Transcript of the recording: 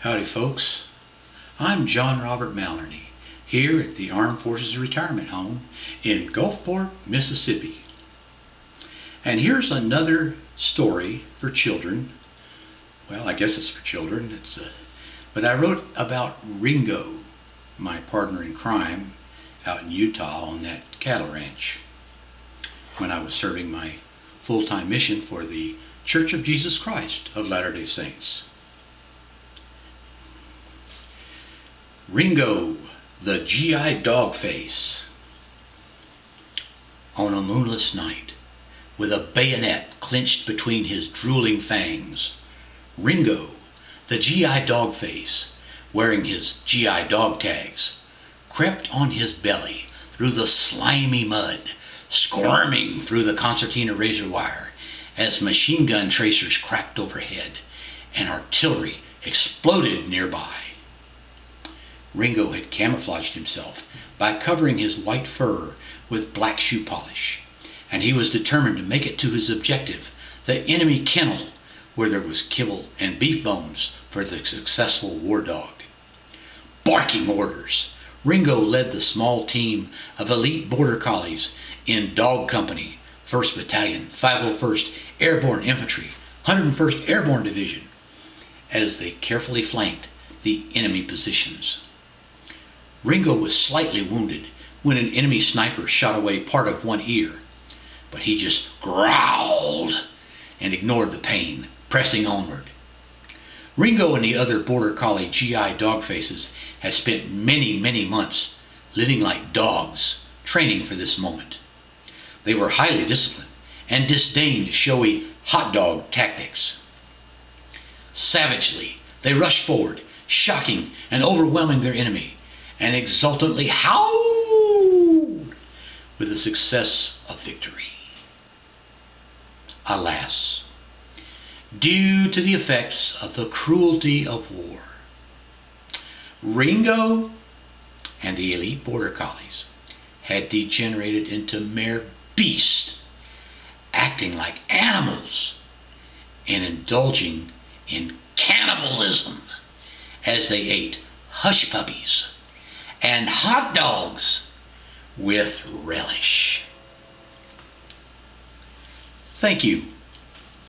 Howdy folks, I'm John Robert Mallernee here at the Armed Forces Retirement Home in Gulfport, Mississippi. And here's another story for children. Well, I guess it's for children, but I wrote about Ringo, my partner in crime, out in Utah on that cattle ranch when I was serving my full-time mission for the Church of Jesus Christ of Latter-day Saints. Ringo, the GI Dogface. On a moonless night, with a bayonet clenched between his drooling fangs, Ringo, the GI Dogface, wearing his GI dog tags, crept on his belly through the slimy mud, squirming through the concertina razor wire as machine gun tracers cracked overhead and artillery exploded nearby. Ringo had camouflaged himself by covering his white fur with black shoe polish, and he was determined to make it to his objective, the enemy kennel, where there was kibble and beef bones for the successful war dog. Barking orders, Ringo led the small team of elite border collies in Dog Company, 1st Battalion, 501st Airborne Infantry, 101st Airborne Division, as they carefully flanked the enemy positions. Ringo was slightly wounded when an enemy sniper shot away part of one ear, but he just growled and ignored the pain, pressing onward. Ringo and the other border collie GI dog faces had spent many months living like dogs, training for this moment. They were highly disciplined and disdained showy hot dog tactics. Savagely, they rushed forward, shocking and overwhelming their enemy, and exultantly howled with the success of victory. Alas, due to the effects of the cruelty of war, Ringo and the elite border collies had degenerated into mere beasts, acting like animals and indulging in cannibalism as they ate hush puppies and hot dogs with relish. Thank you